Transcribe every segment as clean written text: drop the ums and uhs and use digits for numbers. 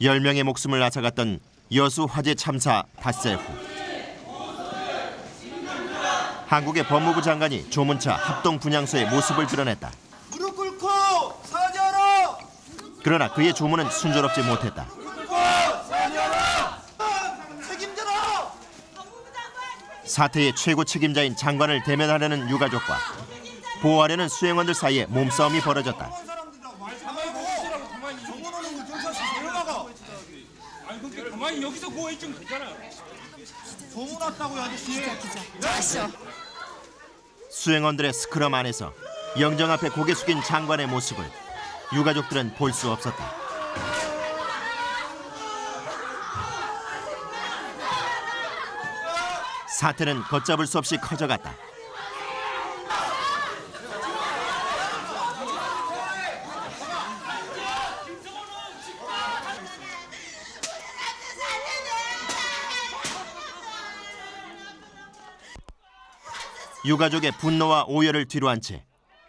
10명의 목숨을 앗아갔던 여수 화재 참사 닷새 후 한국의 법무부 장관이 조문차 합동 분향소의 모습을 드러냈다. 무릎 꿇고 사죄하라. 그러나 그의 조문은 순조롭지 못했다. 사태의 최고 책임자인 장관을 대면하려는 유가족과 보호하려는 수행원들 사이에 몸싸움이 벌어졌다. 수행원들의 스크럼 안에서 영정 앞에 고개 숙인 장관의 모습을 유가족들은 볼 수 없었다. 사태는 걷잡을 수 없이 커져갔다. 유가족의 분노와 오열을 뒤로한 채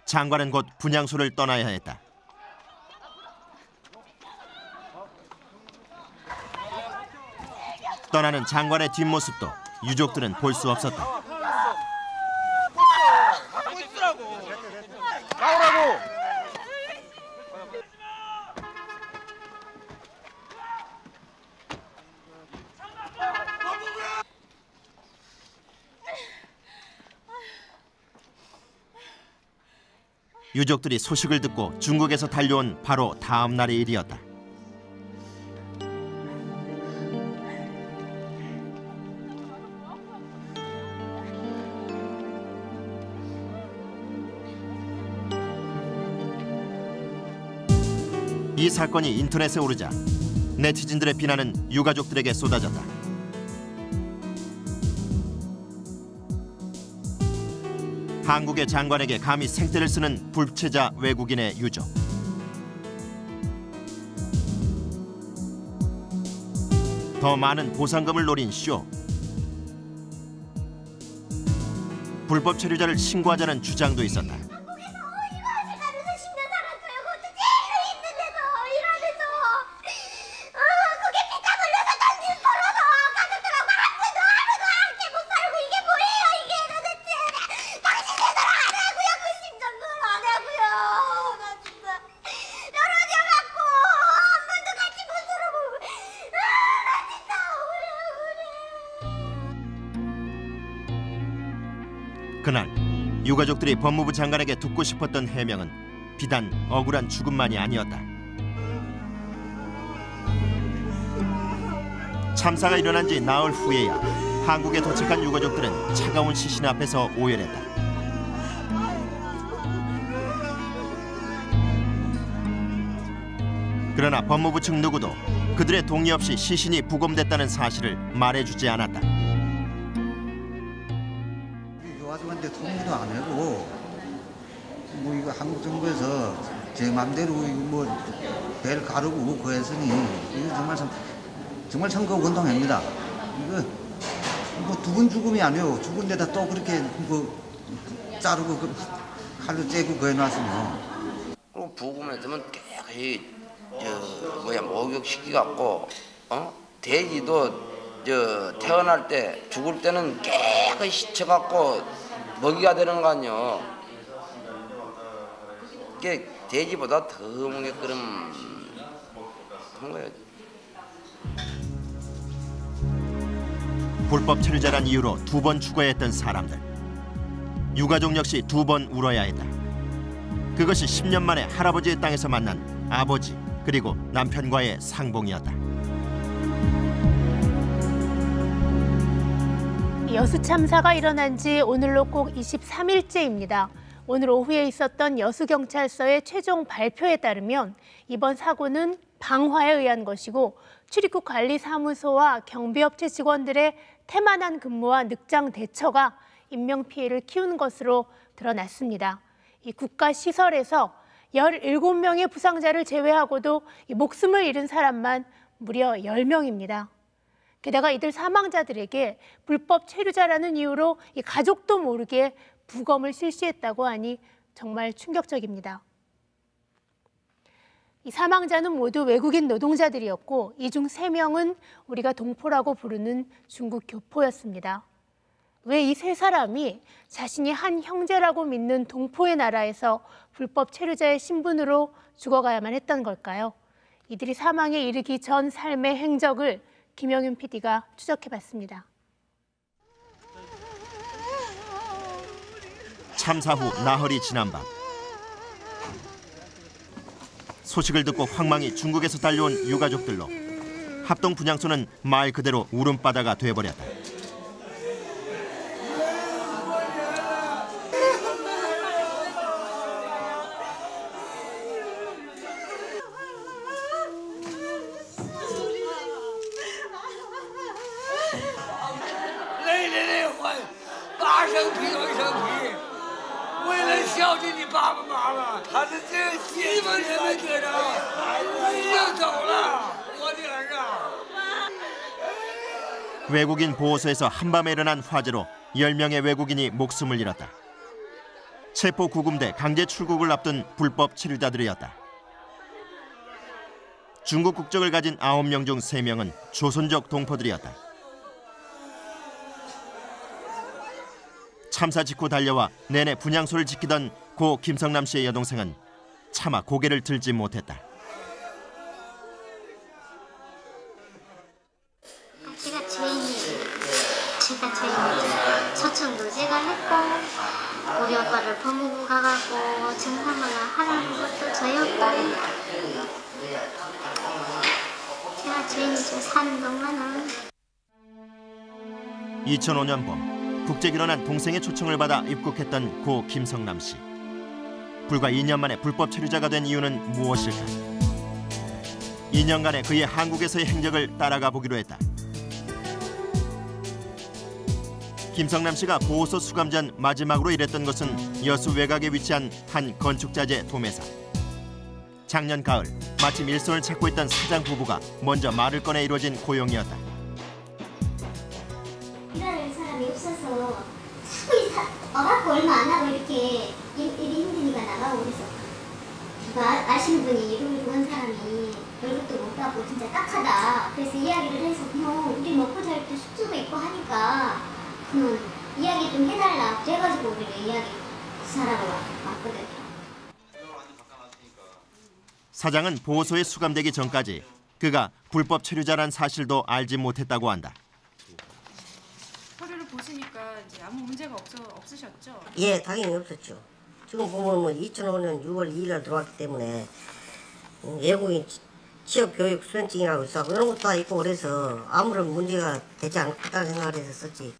장관은 곧 분향소를 떠나야 했다. 떠나는 장관의 뒷모습도 유족들은 볼 수 없었다. 유족들이 소식을 듣고 중국에서 달려온 바로 다음 날의 일이었다. 이 사건이 인터넷에 오르자 네티즌들의 비난은 유가족들에게 쏟아졌다. 한국의 장관에게 감히 생떼를 쓰는 불체자 외국인의 유족. 더 많은 보상금을 노린 쇼. 불법 체류자를 신고하자는 주장도 있었다. 그날 유가족들이 법무부 장관에게 듣고 싶었던 해명은 비단 억울한 죽음만이 아니었다. 참사가 일어난 지 나흘 후에야 한국에 도착한 유가족들은 차가운 시신 앞에서 오열했다. 그러나 법무부 측 누구도 그들의 동의 없이 시신이 부검됐다는 사실을 말해주지 않았다. 가족한테 통보도 안 하고 뭐 이거 한국 정부에서 제 마음대로 뭐 배를 가르고 그랬으니 이거 정말 참고 건당합니다. 이거 뭐 두 번 죽음이 아니에요. 죽은 데다 또 그렇게 뭐 자르고 그 칼로 째고 그래 놨으면 그럼 부검에 되면 깨끗이 목욕시키 갖고 돼지도 태어날 때 죽을 때는 깨끗이 시체 갖고 먹이가 되는 거 아니요. 이게 돼지보다 더 먹게 끓음 한 거예요. 불법 체류자란 이유로 2번 추가했던 사람들. 유가족 역시 2번 울어야 했다. 그것이 10년 만에 할아버지의 땅에서 만난 아버지 그리고 남편과의 상봉이었다. 여수 참사가 일어난 지 오늘로 꼭 23일째입니다. 오늘 오후에 있었던 여수경찰서의 최종 발표에 따르면 이번 사고는 방화에 의한 것이고 출입국 관리사무소와 경비업체 직원들의 태만한 근무와 늑장 대처가 인명피해를 키운 것으로 드러났습니다. 이 국가시설에서 17명의 부상자를 제외하고도 목숨을 잃은 사람만 무려 10명입니다. 게다가 이들 사망자들에게 불법 체류자라는 이유로 이 가족도 모르게 부검을 실시했다고 하니 정말 충격적입니다. 이 사망자는 모두 외국인 노동자들이었고 이 중 3명은 우리가 동포라고 부르는 중국 교포였습니다. 왜 이 3사람이 자신이 한 형제라고 믿는 동포의 나라에서 불법 체류자의 신분으로 죽어가야만 했던 걸까요? 이들이 사망에 이르기 전 삶의 행적을 김영윤 PD가 추적해봤습니다. 참사 후 나흘이 지난 밤. 소식을 듣고 황망히 중국에서 달려온 유가족들로 합동 분향소는 말 그대로 울음바다가 돼버렸다. 외국인 보호소에서 한밤에 일어난 화재로 10명의 외국인이 목숨을 잃었다. 체포 구금돼 강제 출국을 앞둔 불법 체류자들이었다. 중국 국적을 가진 9명 중 3명은 조선족 동포들이었다. 참사 직후 달려와 내내 분향소를 지키던 고 김성남 씨의 여동생은 차마 고개를 들지 못했다. 제가 죄인이에요. 저청도 제가 했고 우리 오빠를 법무부 가가고 정상화가 하라는 것도 저였고 제가 죄인이죠. 사는 동안은. 2005년 봄 국제결혼한 동생의 초청을 받아 입국했던 고 김성남 씨. 불과 2년 만에 불법 체류자가 된 이유는 무엇일까? 2년간의 그의 한국에서의 행적을 따라가 보기로 했다. 김성남 씨가 보호소 수감전 마지막으로 일했던 것은 여수 외곽에 위치한 한 건축자재 도매사. 작년 가을 마침 일손을 찾고 있던 사장 부부가 먼저 말을 꺼내 이루어진 고용이었다. 일하는 사람이 없어서 어갖고 얼마 안 하고 이렇게 일이 힘드니까 나가고 그래서 누가 아시는 분이 이러고 한 사람이 월급도 못 받고 진짜 딱하다. 그래서 이야기를 해서 형 우리 먹고 잘 때 숙소가 있고 하니까 이야기 좀 해달라. 그래가지고 우리 이야기 그 사람을 왔거든요. 사장은 보호소에 수감되기 전까지 그가 불법 체류자란 사실도 알지 못했다고 한다. 서류를 보시니까 이제 아무 문제가 없으셨죠? 예, 당연히 없었죠. 지금 보면 2005년 6월 2일에 들어왔기 때문에 외국인 취업교육 수련증이라고 있어 이런 것도 다 있고 그래서 아무런 문제가 되지 않겠다는 생각을 해서 썼지.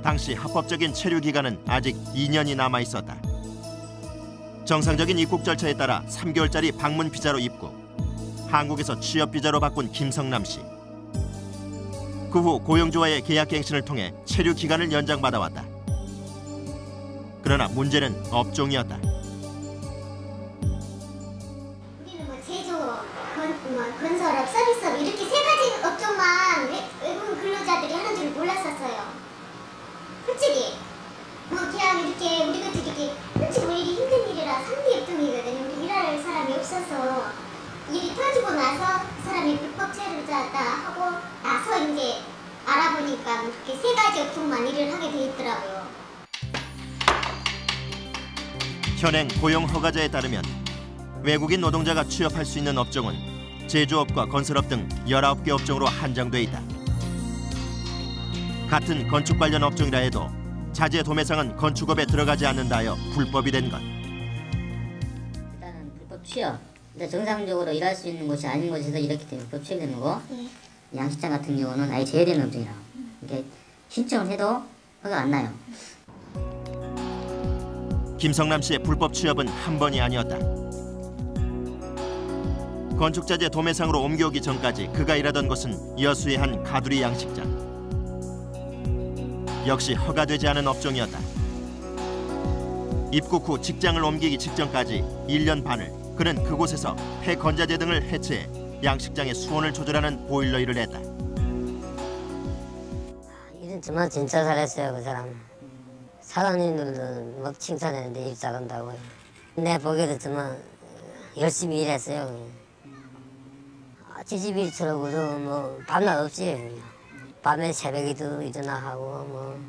당시 합법적인 체류 기간은 아직 2년이 남아 있었다. 정상적인 입국 절차에 따라 3개월짜리 방문 비자로 입국, 한국에서 취업 비자로 바꾼 김성남 씨. 그 후 고용주와의 계약 갱신을 통해 체류 기간을 연장받아 왔다. 그러나 문제는 업종이었다. 우리는 뭐 제조, 건설업, 서비스업 이렇게 3가지 업종만 외국인 근로자들이 하는 줄 몰랐었어요. 솔직히 뭐 그냥 이렇게 우리 같이 이렇게 솔직히 뭐 일이 힘든 일이라 3기 업종이거든요. 우리 일할 사람이 없어서 일이 터지고 나서 사람이 불법 체류자다 하고 나서 이제 알아보니까 그렇게 3가지 업종만 일을 하게 돼 있더라고요. 현행 고용 허가제에 따르면 외국인 노동자가 취업할 수 있는 업종은 제조업과 건설업 등 19개 업종으로 한정돼 있다. 같은 건축 관련 업종이라 해도 자재 도매상은 건축업에 들어가지 않는다 하여 불법이 된 것. 일단은 불법 취업. 근데 정상적으로 일할 수 있는 곳이 아닌 곳에서 이렇게 되면 불법 취업이 되는 거고 예. 양식장 같은 경우는 아예 제외되는 업종이라 이게 신청을 해도 허가 안 나요. 김성남 씨의 불법 취업은 한 번이 아니었다. 건축자재 도매상으로 옮겨오기 전까지 그가 일하던 곳은 여수의 한 가두리 양식장. 역시 허가되지 않은 업종이었다. 입국 후 직장을 옮기기 직전까지 1년 반을 그는 그곳에서 폐건자재 등을 해체해 양식장의 수온을 조절하는 보일러 일을 했다. 일은 정말 진짜 잘했어요, 그 사람. 사장님들도 막 칭찬했는데 입사 간다고. 내 보기에도 정말 열심히 일했어요. 찌집이 저러고도 뭐 밤낮 없이 그냥. 밤에 새벽에도 일어나 하고 뭐.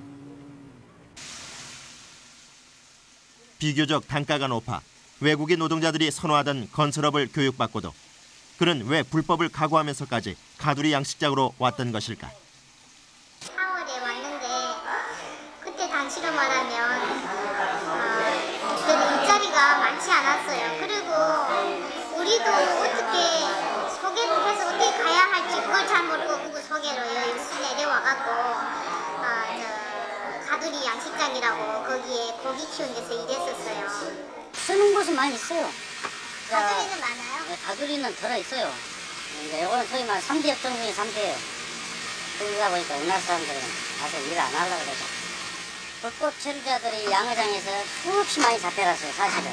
비교적 단가가 높아 외국인 노동자들이 선호하던 건설업을 교육받고도 그는 왜 불법을 각오하면서까지 가두리 양식장으로 왔던 것일까? 4월에 왔는데 그때 단시로 말하면 그때는 일자리가 많지 않았어요. 그리고 우리도 어떻게 소개를 해서 어떻게 가야 할지 그걸 잘 모르고 그거 소개로 여수 내려와갖고 가두리 양식장이라고 거기에 고기 키우는 데서 일했었어요. 쓰는 곳은 많이 있어요. 가두리는 많아요? 네, 가두리는 들어 있어요. 근데 이거는 소위 말해 3대역 정도의 3대예요. 그러다 보니까 우리나라 사람들은 가서 일 안 하려고 그러죠. 불법 체류자들이 양회장에서 수없이 많이 잡혀갔어요, 사실은.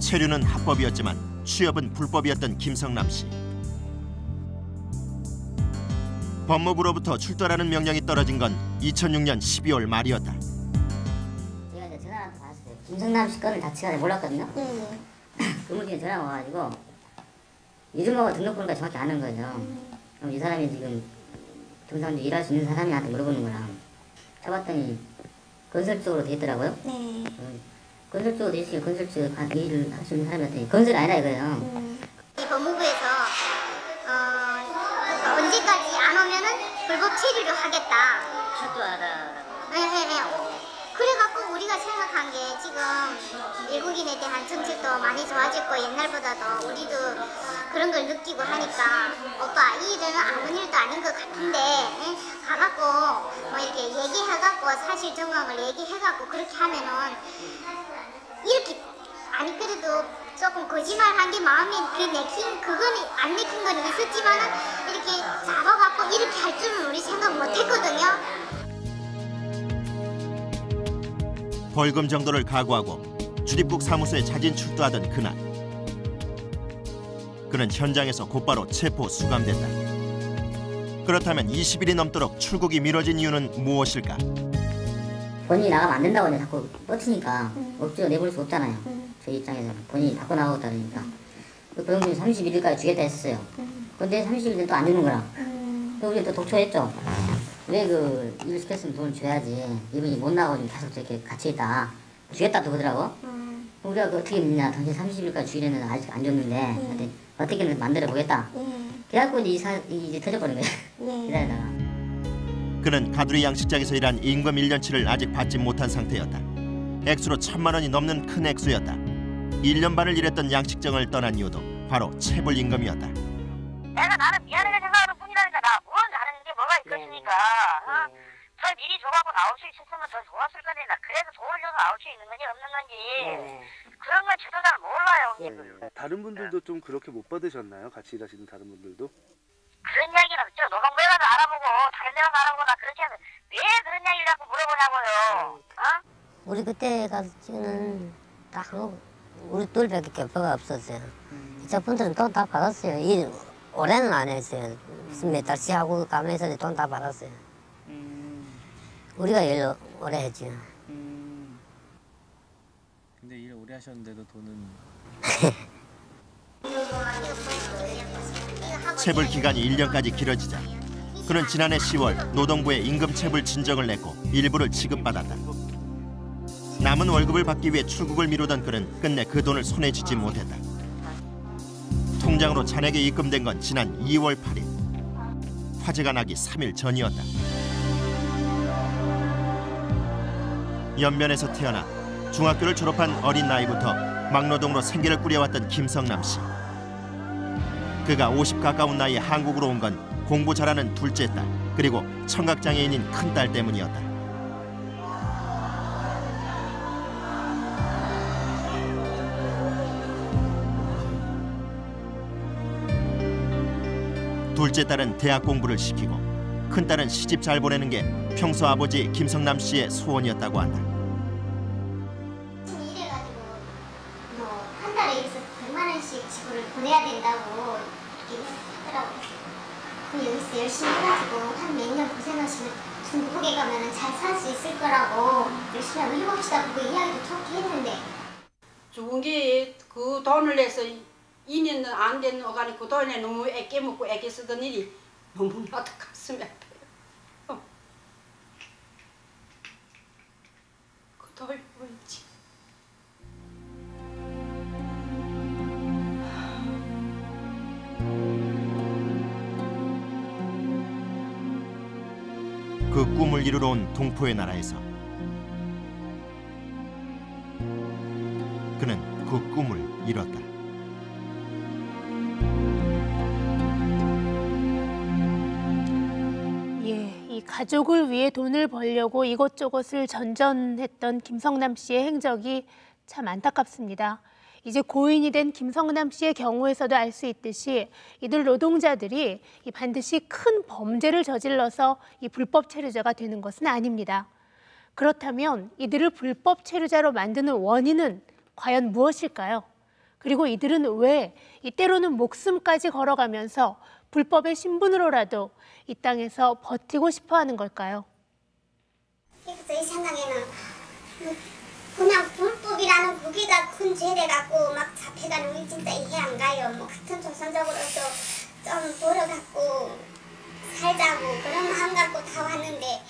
체류는 합법이었지만 취업은 불법이었던 김성남 씨. 법무부로부터 출두하라는 명령이 떨어진 건 2006년 12월 말이었다. 김성남 씨 거는 다 제가 몰랐거든요. 네. 근무 중에 전화가 와가지고 이름하고 등록번호가 정확히 아는 거죠. 그럼 이 사람이 지금 정상적으로 일할 수 있는 사람이한테 물어보는 거라 쳐봤더니 건설 쪽으로 돼 있더라고요. 네. 건설 쪽으로 돼 있으니까 건설 쪽에 일을 할 수 있는 사람이었더니 건설이 아니라 이거예요. 이 법무부에서 언제까지 안 오면은 불법 체류를 하겠다. 출두하라. 그래갖고 우리가 생각한 게 지금 외국인에 대한 정책도 많이 좋아졌고 옛날보다도 우리도 그런 걸 느끼고 하니까 오빠 이 일은 아무 일도 아닌 것 같은데 가갖고 뭐 이렇게 얘기해갖고 사실 정황을 얘기해갖고 그렇게 하면은 이렇게 아니 그래도 조금 거짓말한 게 마음에 그 내킨 그거는 안 내킨 건 있었지만은 이렇게 잡아갖고 이렇게 할 줄은 우리 생각 못했거든요. 벌금 정도를 각오하고 주립국 사무소에 자진 출두하던 그날. 그는 현장에서 곧바로 체포 수감됐다. 그렇다면 20일이 넘도록 출국이 미뤄진 이유는 무엇일까? 본인이 나가면 안 된다고 자꾸 뻗치니까 억지로 내버릴 수 없잖아요. 저희 입장에서는 본인이 밖으로 나가고 있다니까. 그 벌금이 31일까지 주겠다 했어요. 근데 30일은 또 안 주는 거라. 또 우리 또 독촉했죠. 왜 그 일을 시켰으면 돈을 줘야지. 이분이 못 나가고 계속 저렇게 갇혀있다. 주겠다도 그러더라고. 우리가 그 어떻게 믿냐. 당신 30일까지 주일에는 아직 안 줬는데 어떻게든 만들어보겠다. 그래갖고 이제 터져버린 거야. 기다리다가. 그는 가두리 양식장에서 일한 임금 1년치를 아직 받지 못한 상태였다. 액수로 1,000만 원이 넘는 큰 액수였다. 1년 반을 일했던 양식장을 떠난 이유도 바로 체불 임금이었다. 내가 나는 미안하게 생각하는 뿐이라니까. 나 뭘 나는 게 뭐가 있겠습니까? 어? 저 미리 줘갖고 나올 수 있었으면 저 좋았을 건데 나 그래서 도울려서 나올 수 있는 건지 없는 건지 그런 건 저도 잘 몰라요. 다른 분들도 좀 그렇게 못 받으셨나요? 같이 일하시는 다른 분들도? 그런 이야기는 없죠. 노동부에 가서 알아보고 다른 데 가서 알아보고 나 그렇게 하면 왜 그런 이야기를 자꾸 물어보냐고요. 어? 우리 그때 갔지는 다 우리 둘밖에 격파가 없었어요. 저분들은 돈 다 받았어요. 올해는 안 했어요. 몇 달씩 하고 가면서 돈 다 받았어요. 우리가 일을 오래 했죠. 근데 일을 오래 하셨는데도 돈은... 체불 기간이 1년까지 길어지자 그는 지난해 10월 노동부에 임금 체불 진정을 냈고 일부를 지급받았다. 남은 월급을 받기 위해 출국을 미루던 그는 끝내 그 돈을 손에 쥐지 못했다. 통장으로 잔액에 입금된 건 지난 2월 8일. 화재가 나기 3일 전이었다. 연변에서 태어나 중학교를 졸업한 어린 나이부터 막노동으로 생계를 꾸려왔던 김성남 씨. 그가 50 가까운 나이에 한국으로 온 건 공부 잘하는 둘째 딸, 그리고 청각장애인인 큰딸 때문이었다. 둘째 딸은 대학 공부를 시키고 큰딸은 시집 잘 보내는 게 평소 아버지 김성남 씨의 소원이었다고 한다. 이래가지고 뭐 한 달에 여기서 100만 원씩 지구를 보내야 된다고 이렇게 하더라고요. 그럼 여기서 열심히 해가지고 한 몇 년 고생하시면 중국에 가면 잘 살 수 있을 거라고 열심히 하고 일봅시다. 그 이야기도 좋게 했는데 죽은 게 그 돈을 내서 2년은 안 되는 어간이 그 돈에 너무 애껴 먹고 애껴 쓰던 일이 너무나도 가슴이 아파요. 그 돈이 뭐였지? 그 꿈을 이루러 온 동포의 나라에서 그는 그 꿈을 이뤘다. 예, 이 가족을 위해 돈을 벌려고 이것저것을 전전했던 김성남 씨의 행적이 참 안타깝습니다. 이제 고인이 된 김성남 씨의 경우에서도 알 수 있듯이 이들 노동자들이 반드시 큰 범죄를 저질러서 이 불법 체류자가 되는 것은 아닙니다. 그렇다면 이들을 불법 체류자로 만드는 원인은 과연 무엇일까요? 그리고 이들은 왜 이 때로는 목숨까지 걸어가면서 불법의 신분으로라도 이 땅에서 버티고 싶어하는 걸까요? 그래서 이 생각에는 그냥 불법이라는 무게가 큰 죄를 갖고 막 잡혀가는 게 진짜 이해 안 가요. 뭐 같은 조선족으로서 좀 벌어갖고 살자고 그런 마음 갖고 다 왔는데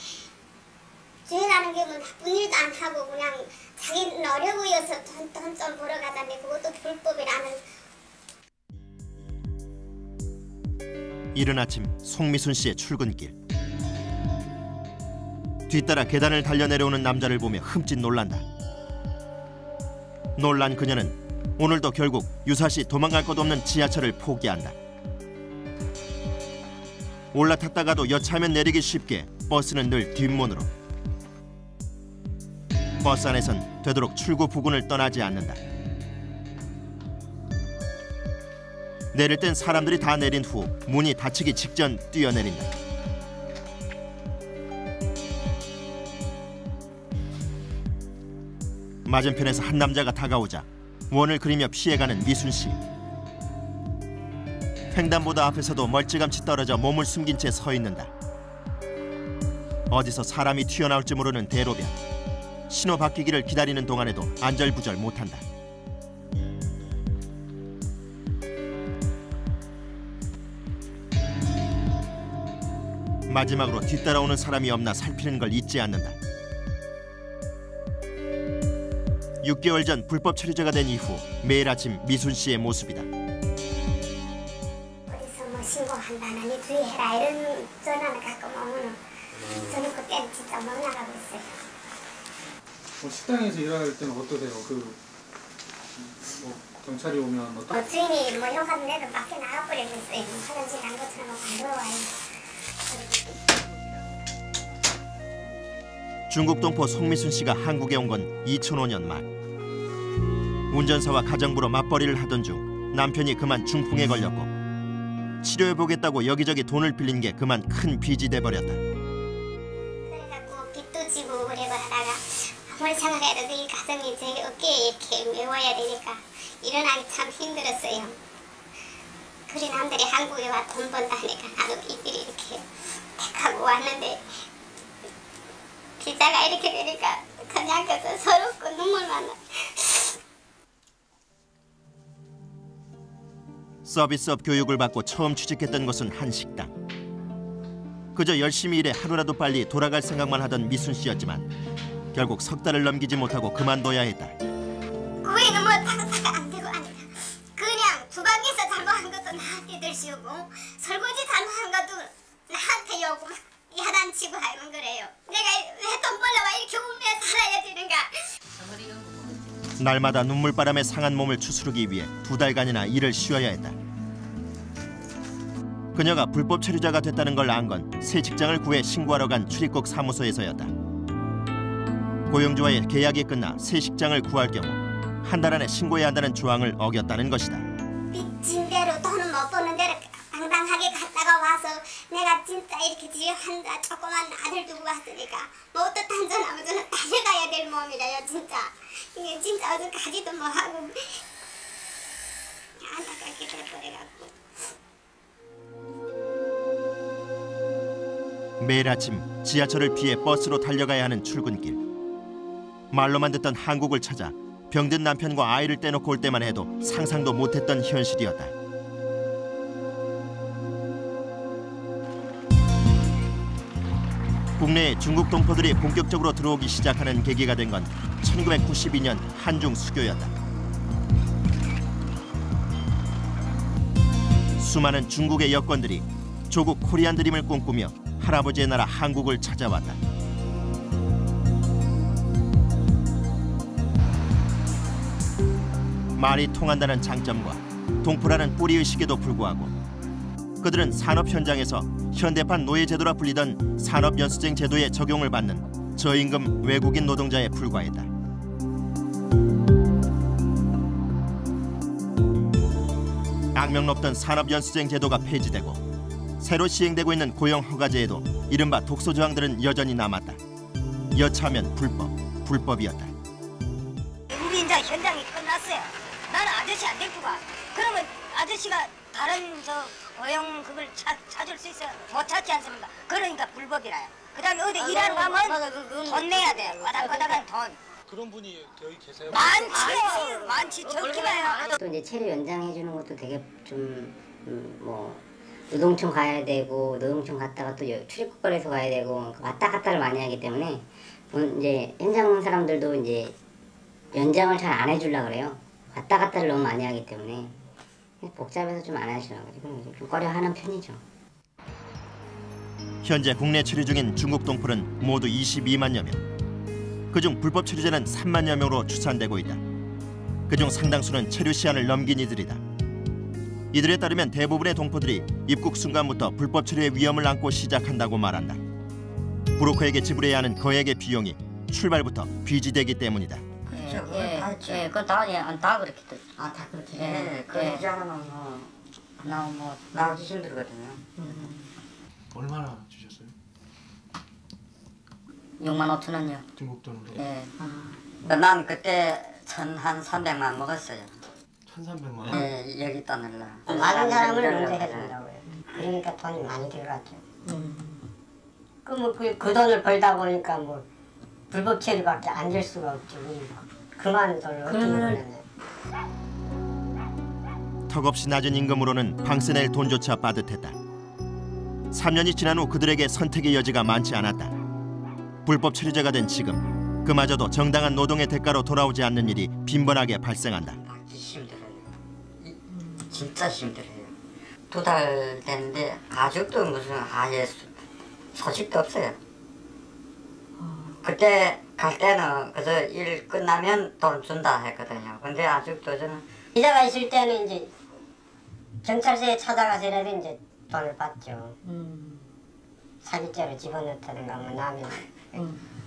죄라는 게 뭐 나쁜 일도 안 하고 그냥 자기는 어려보여서 돈 좀 벌어가자니 그것도 불법이라는. 이른 아침 송미순 씨의 출근길. 뒤따라 계단을 달려내려오는 남자를 보며 흠칫 놀란다. 놀란 그녀는 오늘도 결국 유사시 도망갈 곳 없는 지하철을 포기한다. 올라탔다가도 여차하면 내리기 쉽게 버스는 늘 뒷문으로. 버스 안에선 되도록 출구 부근을 떠나지 않는다. 내릴 땐 사람들이 다 내린 후 문이 닫히기 직전 뛰어내린다. 맞은편에서 한 남자가 다가오자 원을 그리며 피해가는 미순 씨. 횡단보도 앞에서도 멀찌감치 떨어져 몸을 숨긴 채 서 있는다. 어디서 사람이 튀어나올지 모르는 대로변. 신호 바뀌기를 기다리는 동안에도 안절부절 못한다. 마지막으로 뒤따라오는 사람이 없나 살피는 걸 잊지 않는다. 6개월 전 불법 체류자가 된 이후 매일 아침 미순 씨의 모습이다. 어디서 뭐 신고한다는 니 주의해라 이런 전화를 가끔 오면 저는 그때는 진짜 못 나가고 있어요. 뭐 식당에서 일할 때는 어떠세요? 뭐 경찰이 오면 어떤? 뭐 주인이 뭐 현관 내도 밖에 나가버리고 있어요. 화장실 간 것처럼 안 들어와요. 중국 동포 송미순 씨가 한국에 온 건 2005년 말. 운전사와 가정부로 맞벌이를 하던 중 남편이 그만 중풍에 걸렸고 치료해보겠다고 여기저기 돈을 빌린 게 그만 큰 빚이 돼버렸다. 그래갖고 빚도 지고 그래고 하다가 아무리 생각해도 이 가슴이 제 어깨에 이렇게 메워야 되니까 일어나기 참 힘들었어요. 그래 남들이 한국에 와 돈 번다 하니까 나도 이들이 이렇게 택하고 왔는데 기자가 이렇게 되니까 그냥 가서 서럽고 눈물만 나. 서비스업 교육을 받고 처음 취직했던 것은 한 식당. 그저 열심히 일해 하루라도 빨리 돌아갈 생각만 하던 미순 씨였지만 결국 석 달을 넘기지 못하고 그만둬야 했다. 그에는 뭐 장사가 안 되고 아니다. 그냥 주방에서 잘못한 것도 나한테 들씌우고 설거지 잘못한 것도 나한테 요구. 야단 치고 하는 거래요. 내가 왜 돈 벌러와 이렇게 울며 살아야 되는가. 날마다 눈물바람에 상한 몸을 추스르기 위해 두 달간이나 일을 쉬어야 했다. 그녀가 불법 체류자가 됐다는 걸 안 건 새 직장을 구해 신고하러 간 출입국 사무소에서였다. 고용주와의 계약이 끝나 새 직장을 구할 경우 한 달 안에 신고해야 한다는 조항을 어겼다는 것이다. 빚진 대로 돈은 못 버는 대로 당당하게 갔다가 와서 내가 진짜 이렇게 집에 한자 조그만 아들 두고 왔으니까 뭐 어떤 단전 아무튼 달려가야 될 몸이라요. 진짜 이게 진짜 어디 가지도 못하고 안타깝게 돼버려갖고. 매일 아침 지하철을 피해 버스로 달려가야 하는 출근길. 말로만 듣던 한국을 찾아 병든 남편과 아이를 떼놓고 올 때만 해도 상상도 못했던 현실이었다. 국내에 중국 동포들이 본격적으로 들어오기 시작하는 계기가 된 건 1992년 한중 수교였다. 수많은 중국의 여권들이 조국 코리안 드림을 꿈꾸며 할아버지의 나라 한국을 찾아왔다. 말이 통한다는 장점과 동포라는 뿌리의식에도 불구하고 그들은 산업 현장에서 현대판 노예제도라 불리던 산업연수생 제도의 적용을 받는 저임금 외국인 노동자에 불과했다. 악명 높던 산업연수생 제도가 폐지되고 새로 시행되고 있는 고용허가제에도 이른바 독소조항들은 여전히 남았다. 여차하면 불법이었다. 우리 인자 현장이 끝났어요. 나는 아저씨 안 될 거가. 그러면 아저씨가 다른 저 고용 그걸 찾을 수 있어요? 못 찾지 않습니까? 그러니까 불법이라요. 그다음에 어디 일하러 가면 돈 내야 돼요. 바닥바닥한 돈. 그런 분이 여기 계세요? 많지요. 많지. 적지 마요. 또 이제 체류 연장해 주는 것도 되게 좀 뭐 노동청 가야 되고 노동청 갔다가 또 출입국거래소 가야 되고 왔다 갔다를 많이 하기 때문에 이제 현장 사람들도 이제 연장을 잘 안 해주려고 그래요. 왔다 갔다를 너무 많이 하기 때문에 복잡해서 좀 안 하시려고 좀 꺼려하는 편이죠. 현재 국내 체류 중인 중국 동포는 모두 22만여 명. 그중 불법 체류자는 3만여 명으로 추산되고 있다. 그중 상당수는 체류 시한을 넘긴 이들이다. 이들에 따르면 대부분의 동포들이 입국 순간부터 불법 체류의 위험을 안고 시작한다고 말한다. 브로커에게 지불해야 하는 거액의 비용이 출발부터 비지되기 때문이다. 예, 그건 다 그렇게 됐어. 아, 다 그렇게 됐어. 예, 그 얘기 하나만 나오기 힘들거든요. 얼마나 주셨어요? 65,000원이요. 중국 돈으로? 예. 난 그때 1,300만 먹었어요. 1,300만 원? 예, 여기 떠날라. 많은 사람을 먼저 해준다고 해요. 그러니까 돈이 많이 들어갔죠. 그 뭐 그 돈을 벌다 보니까 뭐 불법 체류밖에 안 될 수가 없죠. 그만 돈을 어떻게 벌었냐. 턱없이 낮은 임금으로는 방세 낼 돈조차 빠듯했다. 3년이 지난 후 그들에게 선택의 여지가 많지 않았다. 불법 체류자가 된 지금 그마저도 정당한 노동의 대가로 돌아오지 않는 일이 빈번하게 발생한다. 힘들어요. 진짜 힘들어요. 2달 됐는데 아직도 무슨 아예 소식도 없어요. 그때 갈 때는 그래서 일 끝나면 돈 준다 했거든요. 근데 아직도 저는 이자가 있을 때는 이제 경찰서에 찾아가서라도 이제 돈을 받죠. 사기죄로 집어넣다든가 뭐 나면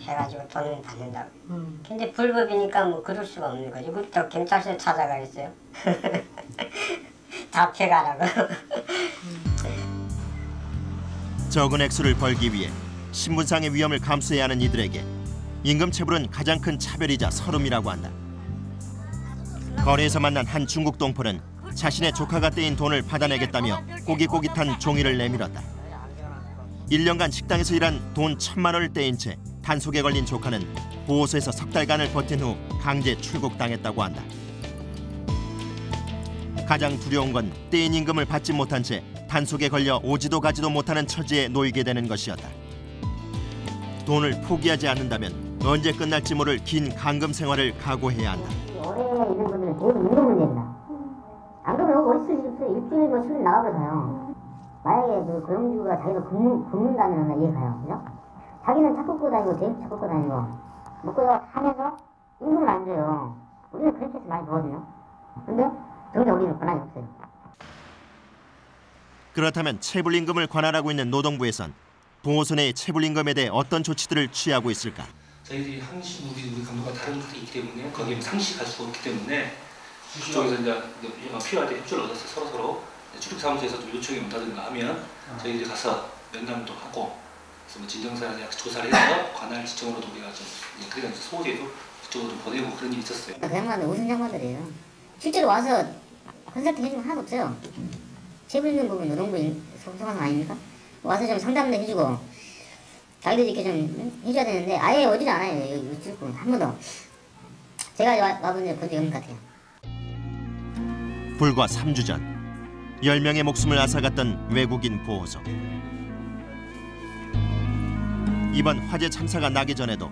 해가지고 돈을 받는다고. 근데 불법이니까 뭐 그럴 수가 없는 거죠. 그것도 경찰서에 찾아가겠어요. 잡혀가라고. 적은 액수를 벌기 위해 신분상의 위험을 감수해야 하는 이들에게 임금 체불은 가장 큰 차별이자 서름이라고 한다. 거리에서 만난 한 중국 동포는 자신의 조카가 떼인 돈을 받아내겠다며 꼬깃꼬깃한 종이를 내밀었다. 1년간 식당에서 일한 돈 10,000만 원을 떼인 채 단속에 걸린 조카는 보호소에서 3달간을 버틴 후 강제 출국당했다고 한다. 가장 두려운 건 떼인 임금을 받지 못한 채 단속에 걸려 오지도 가지도 못하는 처지에 놓이게 되는 것이었다. 돈을 포기하지 않는다면 언제 끝날지 모를 긴 감금 생활을 각오해야 한다. 올해 이런 분들은 돈을 무조건 낸다. 안 그러면 일주일 뭐 쉬는 나가고 가요. 만약에 그 고용주가 자기가 굶는다면 이해 가요, 그죠? 자기는 차 끌고 다니고 대형 차 끌고 다니고 먹고요 하면서 임금을 안 줘요. 우리는 그렇게 해서 많이 벌거든요. 근데 정작 우리는 권한이 없어요. 그렇다면 체불임금을 관할하고 있는 노동부에선 보호소 내 체불임금에 대해 어떤 조치들을 취하고 있을까? 저희들이 항시 우리 감독과 다른 것도 있기 때문에 거기에 상시할 수 없기 때문에 그쪽에서 이제 필요할 때 협조를 얻어서 서로 출입사무소에서 좀 요청이 온다든가 하면 저희들이 가서 면담도 하고 뭐 진정사에 조사를 해서 관할 지청으로도 우리가 좀 그러니까 소호제도 그쪽으로 보내고 그런 일이 있었어요. 그야말로 우선 장관들이에요. 실제로 와서 컨설팅 해주면 하나도 없어요. 체불임금은 노동부 소관 아닙니까? 와서 좀 상담도 해주고 자기들이 이렇게 좀 해줘야 되는데 아예 오지도 않아요. 여기 한 번도 제가 와본 적이 없는 것 같아요. 불과 3주 전 10명의 목숨을 앗아갔던 외국인 보호석. 이번 화재 참사가 나기 전에도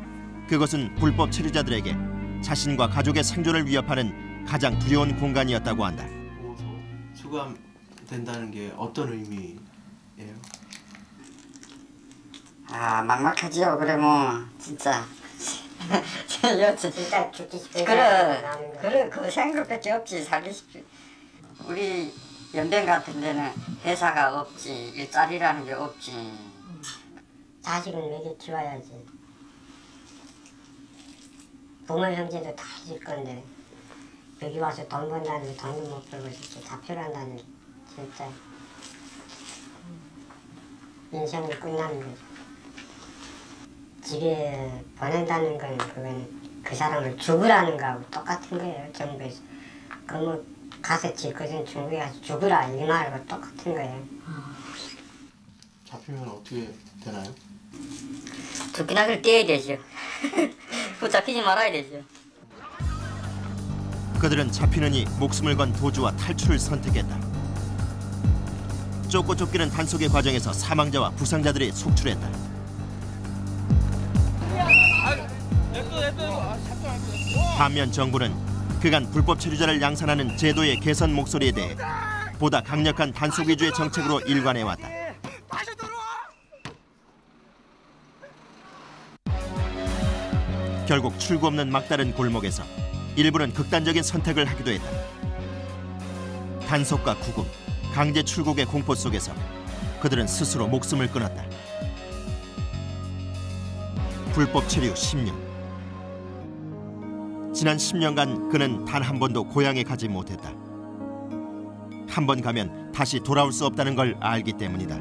그것은 불법 체류자들에게 자신과 가족의 생존을 위협하는 가장 두려운 공간이었다고 한다. 보호석 수감된다는 게 어떤 의미예요? 아, 막막하지요. 그러면 진짜 진짜 죽기 쉽지. 그래 그 생각밖에 없지. 살기 쉽지. 우리 연변 같은 데는 회사가 없지, 일자리라는 게 없지. 자식을 먹여 키워야지. 부모 형제도 다 있을 건데 여기 와서 돈 번다는 게 돈도 못 벌고 있었지. 다 필요한다는 게 진짜 인생이 끝나는 거지. 집에 보낸다는 건 그건 그 사람을 죽으라는 거하고 똑같은 거예요. 정부에서 그 뭐 가서 지거든 중국에 가서 죽으라 이 말하고 똑같은 거예요. 잡히면 어떻게 되나요? 죽긴 하길 떼야 되죠. 붙잡히지 말아야 되죠. 그들은 잡히느니 목숨을 건 도주와 탈출을 선택했다. 쫓고 쫓기는 단속의 과정에서 사망자와 부상자들이 속출했다. 반면 정부는 그간 불법 체류자를 양산하는 제도의 개선 목소리에 대해 보다 강력한 단속 위주의 정책으로 일관해왔다. 결국 출구 없는 막다른 골목에서 일부는 극단적인 선택을 하기도 했다. 단속과 구금, 강제 출국의 공포 속에서 그들은 스스로 목숨을 끊었다. 불법 체류 10년. 지난 10년간 그는 단 한 번도 고향에 가지 못했다. 한 번 가면 다시 돌아올 수 없다는 걸 알기 때문이다.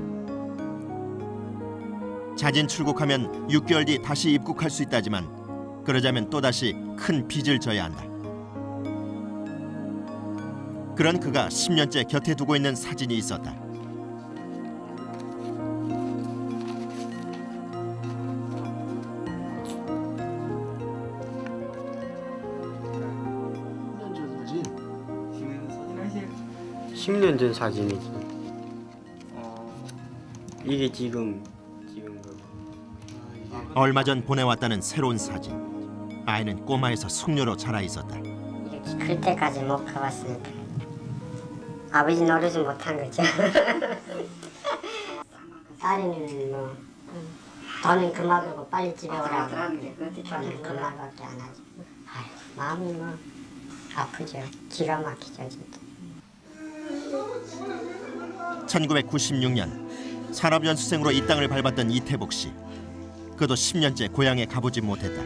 자진 출국하면 6개월 뒤 다시 입국할 수 있다지만 그러자면 또다시 큰 빚을 져야 한다. 그런 그가 10년째 곁에 두고 있는 사진이 있었다. (10년 전) 사진이지. 이게 지금 얼마 전 보내왔다는 새로운 사진. 아이는 꼬마에서 숙녀로 자라 있었다. 이렇게 클 때까지 못 가봤으니까 아버지 노릇을 못한 거죠. 딸이는 뭐 돈은 그만 벌고 빨리 집에 오라고. 돈은 그만밖에 안 하지. 마음이 뭐 아프죠. 기가 막히죠 진짜. 1996년 산업연수생으로 이 땅을 밟았던 이태복 씨. 그도 10년째 고향에 가보지 못했다.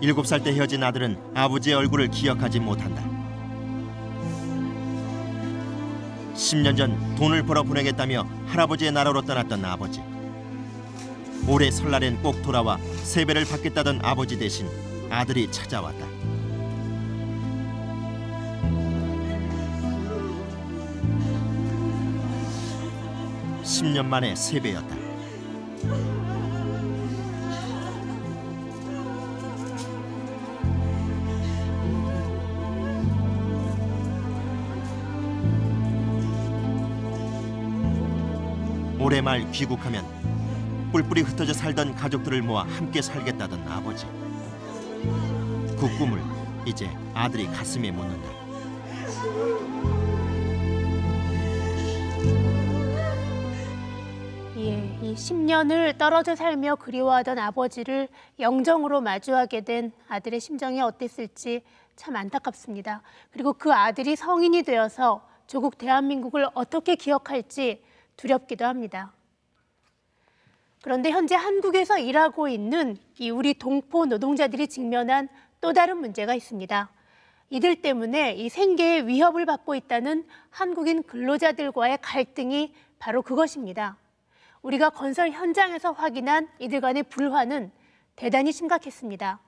7살 때 헤어진 아들은 아버지의 얼굴을 기억하지 못한다. 10년 전 돈을 벌어 보내겠다며 할아버지의 나라로 떠났던 아버지. 올해 설날엔 꼭 돌아와 세배를 받겠다던 아버지 대신 아들이 찾아왔다. (10년) 만에 세배였다. 올해 말 귀국하면 뿔뿔이 흩어져 살던 가족들을 모아 함께 살겠다던 아버지. 그 꿈을 이제 아들이 가슴에 묻는다. 예, 이 10년을 떨어져 살며 그리워하던 아버지를 영정으로 마주하게 된 아들의 심정이 어땠을지 참 안타깝습니다. 그리고 그 아들이 성인이 되어서 조국 대한민국을 어떻게 기억할지 두렵기도 합니다. 그런데 현재 한국에서 일하고 있는 이 우리 동포 노동자들이 직면한 또 다른 문제가 있습니다. 이들 때문에 이 생계의 위협을 받고 있다는 한국인 근로자들과의 갈등이 바로 그것입니다. 우리가 건설 현장에서 확인한 이들 간의 불화는 대단히 심각했습니다.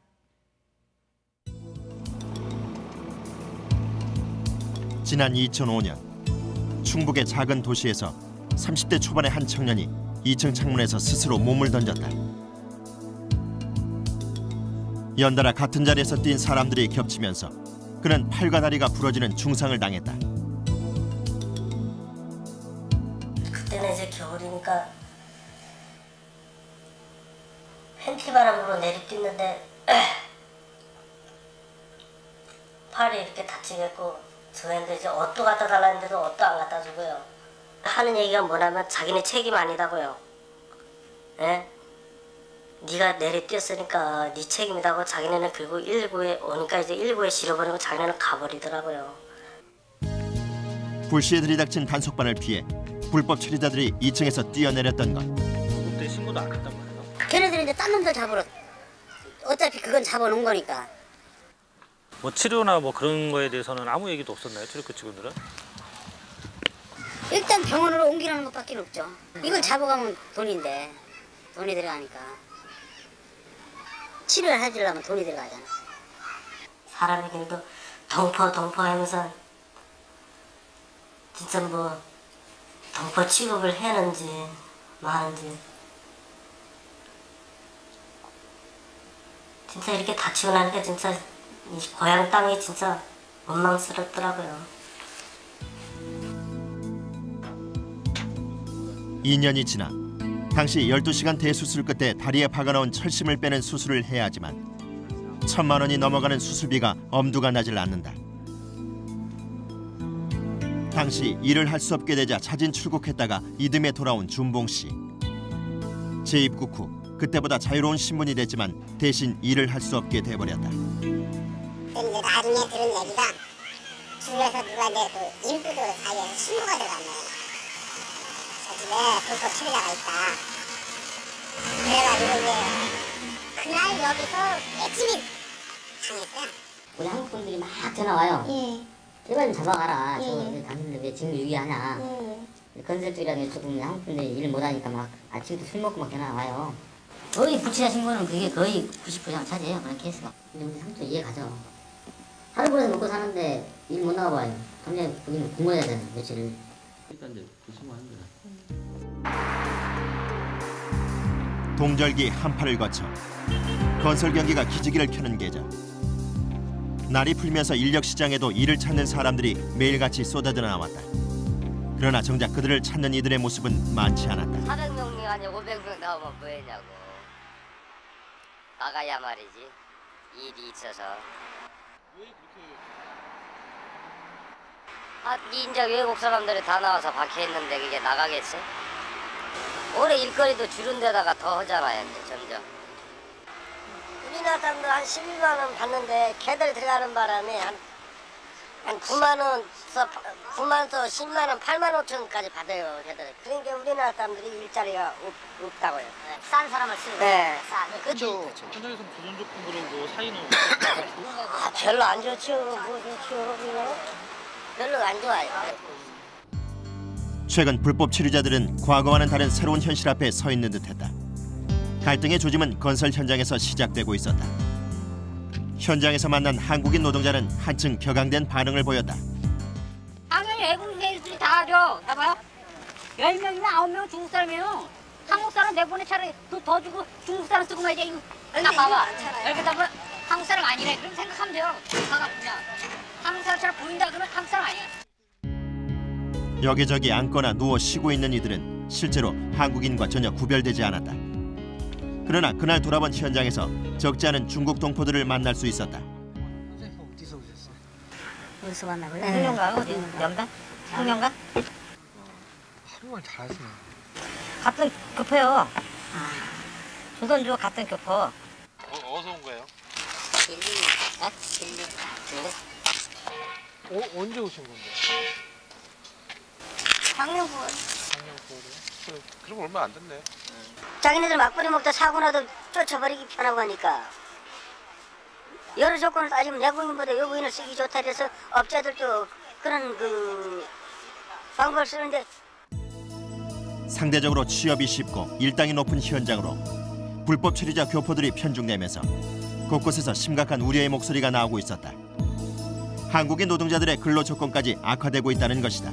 지난 2005년 충북의 작은 도시에서 30대 초반의 한 청년이 2층 창문에서 스스로 몸을 던졌다. 연달아 같은 자리에서 뛴 사람들이 겹치면서 그는 팔과 다리가 부러지는 중상을 당했다. 그때는 이제 겨울이니까 팬티 바람으로 내리뛰는데 팔이 이렇게 다치겠고 저희한테 이제 옷도 갖다 달라는데도 옷도 안 갖다 주고요. 하는 얘기가 뭐냐면 자기네 책임 아니다고요. 예? 네가 내리뛰었으니까 네 책임이라고 자기네는 결국 119에 오니까 이제 119에 실어버리고 자기네는 가버리더라고요. 불시에 들이닥친 단속반을 피해 불법 체류자들이 2층에서 뛰어내렸던 것. 그때 신고도 안 했단 말이에요. 걔네들이 이제 딴 놈들 잡으러 어차피 그건 잡아놓은 거니까. 뭐 치료나 뭐 그런 거에 대해서는 아무 얘기도 없었나요? 체류급 직원들은? 일단 병원으로 옮기라는 것밖에 없죠. 이걸 잡아가면 돈인데 돈이 들어가니까. 치료를 해주려면 돈이 들어가잖아. 사람에게도 동포 하면서 진짜 뭐 동포 취급을 해는지 마는지 진짜 이렇게 다치고 나니까 진짜 이 고향 땅이 진짜 원망스럽더라고요. 2년이 지나 당시 12시간 대수술 끝에 다리에 박아놓은 철심을 빼는 수술을 해야 하지만 1,000만 원이 넘어가는 수술비가 엄두가 나질 않는다. 당시 일을 할 수 없게 되자 자진 출국했다가 이듬해 돌아온 준봉 씨. 재입국 후 그때보다 자유로운 신분이 됐지만 대신 일을 할 수 없게 돼버렸다. 근데 나중에 들은 얘기가 중에서 누가 내 그 일부도 사이에서 신고가 들어갔네. 네, 불법 체류자가 있다. 그래가지고 이제 그날 여기서 애침이 당했어요. 우리 한국 분들이 막 전화 와요. 예. 제발 좀 잡아가라. 예. 저 당신들 왜 지금 유기하냐. 예. 건설주의라는 조금 한국 분들이 일 못하니까 막 아침부터 술 먹고 막 전화 와요. 거의 불체자 신고는 그게 거의 90% 이상 차지해요. 그런 케이스가. 근데 삼촌 이해 가죠. 하루 벌어서 먹고 사는데 일 못 나와봐요. 당장 우리는 굶어야 되잖아 며칠을. 일단 이제 고심하는 거야. 동절기 한파를 거쳐 건설 경기가 기지개를 켜는 계절. 날이 풀면서 인력 시장에도 일을 찾는 사람들이 매일같이 쏟아져 나왔다. 그러나 정작 그들을 찾는 이들의 모습은 많지 않았다. 400명이 아니야 500명 나오면 뭐했냐고. 나가야 말이지. 일이 있어서. 왜 그렇게? 아, 인자 외국 사람들이 다 나와서 박혀있는데 그게 나가겠어? 올해 일거리도 줄은 데다가 더 하잖아요, 이제 점점. 우리나라 사람들 한 12만 원 받는데 걔들 들어가는 바람에 한 9만 원에서 10만 원, 8만 5천 원까지 받아요, 걔들. 그러니까 우리나라 사람들이 일자리가 없다고요. 네, 싼 사람을 쓰고. 네. 싼. 그렇죠. 현장에서 조선족분 그러고 사이는 아, 별로 안 좋죠. 뭐 좋죠, 그냥. 별로 안 좋아요. 최근 불법 체류자들은 과거와는 다른 새로운 현실 앞에 서 있는 듯했다. 갈등의 조짐은 건설 현장에서 시작되고 있었다. 현장에서 만난 한국인 노동자는 한층 격앙된 반응을 보였다. 당연히 외국 애들이 다 하죠. 봐봐. 10명이면 9명 중국 사람이에요. 한국 사람 내보내 차라리 더 주고 중국 사람 쓰고 말이야. 나 봐봐. 이렇게 다 한국 사람 아니래. 그럼 생각하면 돼요. 봐봐 그냥. 한국 사람처럼 보인다 그러면 한국 사람 아니야. 여기저기 앉거나 누워 쉬고 있는 이들은 실제로 한국인과 전혀 구별되지 않았다. 그러나 그날 돌아본 현장에서 적지 않은 중국 동포들을 만날 수 있었다. 선생님 어디서 오셨어요? 어디서 만나볼래? 흑룡가 어디? 연변? 흑룡가? 한국말 잘하시네. 같은 교포요. 조선족 같은 교포. 어디서 온 거예요? 진리. 언제 오신 건데? 작년 9월. 작년 9월에? 그럼 얼마 안 됐네. 자기네들 막걸리 먹다 사고 나도 쫓아버리기 편하고 하니까. 여러 조건을 따지면 내국인보다 외국인을 쓰기 좋다 그래서 업자들도 그런 그 방법을 쓰는데. 상대적으로 취업이 쉽고 일당이 높은 현장으로 불법 체류자 교포들이 편중되면서 곳곳에서 심각한 우려의 목소리가 나오고 있었다. 한국인 노동자들의 근로 조건까지 악화되고 있다는 것이다.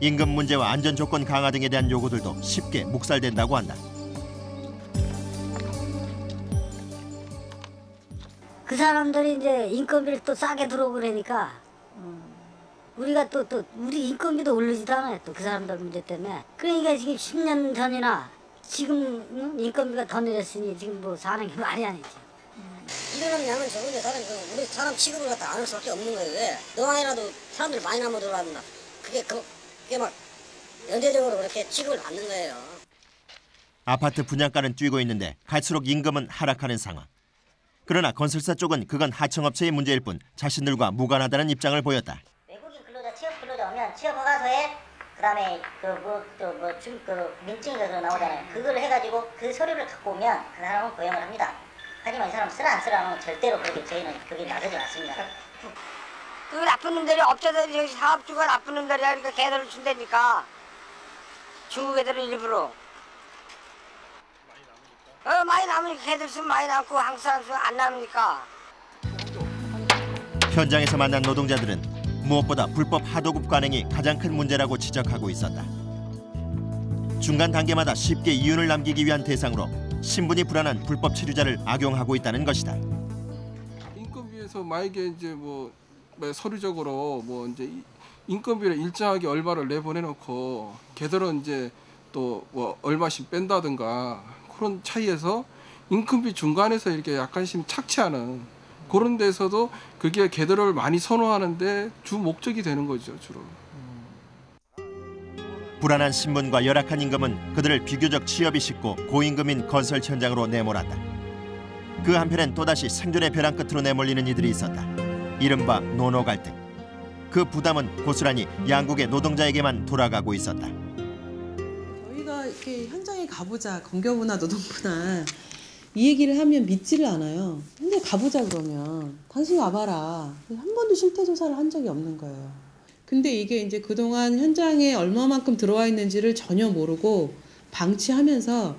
임금 문제와 안전 조건 강화 등에 대한 요구들도 쉽게 묵살된다고 한다. 그 사람들이 이제 인건비를 또 싸게 들어오고 그러니까 우리가 또 우리 인건비도 오르지도 않아요. 또 그 사람들 문제 때문에. 그러니까 지금 10년 전이나 지금 인건비가 더 내렸으니 지금 뭐 사는 게 말이 아니지. 일어나면 양은 적은데 사람이 우리 사람 취급을 갖다 안 할 수밖에 없는 거예요. 왜? 너만이라도 사람들 많이 남아들어간다. 그게 막 연쇄적으로 그렇게 취급을 받는 거예요. 아파트 분양가는 뛰고 있는데 갈수록 임금은 하락하는 상황. 그러나 건설사 쪽은 그건 하청업체의 문제일 뿐 자신들과 무관하다는 입장을 보였다. 외국인 근로자 취업 근로자 오면 취업허가서에 그다음에 민증이가 나오잖아요. 그걸 해가지고 그 서류를 갖고 오면 그 사람은 고용을 합니다. 하지만 이 사람 쓰라 안 쓰라는 절대로 그렇게 저희는 거기에 나서지 않습니다. 그 나쁜 놈들이 업자들 여기 사업주가 나쁜 놈들이야. 그러니까 걔들을 준다니까 중국 애들은 일부러. 많이 남으니까 걔들 쓰면 많이 남고 한국 사람 쓰면 안 남으니까. 현장에서 만난 노동자들은 무엇보다 불법 하도급 관행이 가장 큰 문제라고 지적하고 있었다. 중간 단계마다 쉽게 이윤을 남기기 위한 대상으로 신분이 불안한 불법 체류자를 악용하고 있다는 것이다. 인건비에서 만약에 이제 뭐 서류적으로 뭐 이제 인건비를 일정하게 얼마를 내보내놓고 걔들은 이제 또 뭐 얼마씩 뺀다든가 그런 차이에서 인건비 중간에서 이렇게 약간씩 착취하는 그런 데서도 그게 걔들을 많이 선호하는데 주 목적이 되는 거죠 주로. 불안한 신분과 열악한 임금은 그들을 비교적 취업이 쉽고 고임금인 건설 현장으로 내몰았다. 그 한편엔 또다시 생존의 벼랑 끝으로 내몰리는 이들이 있었다. 이른바 노노 갈등. 그 부담은 고스란히 양국의 노동자에게만 돌아가고 있었다. 저희가 이렇게 현장에 가보자, 건교부나 노동부나 이 얘기를 하면 믿지를 않아요. 근데 가보자 그러면 당신 와봐라. 한 번도 실태 조사를 한 적이 없는 거예요. 근데 이게 이제 그동안 현장에 얼마만큼 들어와 있는지를 전혀 모르고 방치하면서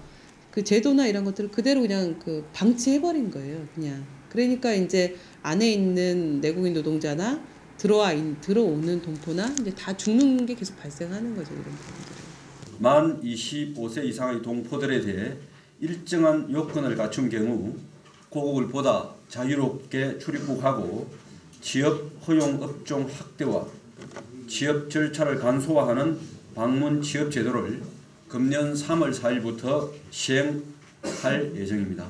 그 제도나 이런 것들을 그대로 그냥 그 방치해버린 거예요. 그냥. 그러니까 이제 안에 있는 내국인 노동자나 들어오는 동포나 이제 다 죽는 게 계속 발생하는 거죠. 이런 부분들은. 만 25세 이상의 동포들에 대해 일정한 요건을 갖춘 경우 고국을 보다 자유롭게 출입국하고 취업 허용 업종 확대와 취업 절차를 간소화하는 방문 취업 제도를 금년 3월 4일부터 시행할 예정입니다.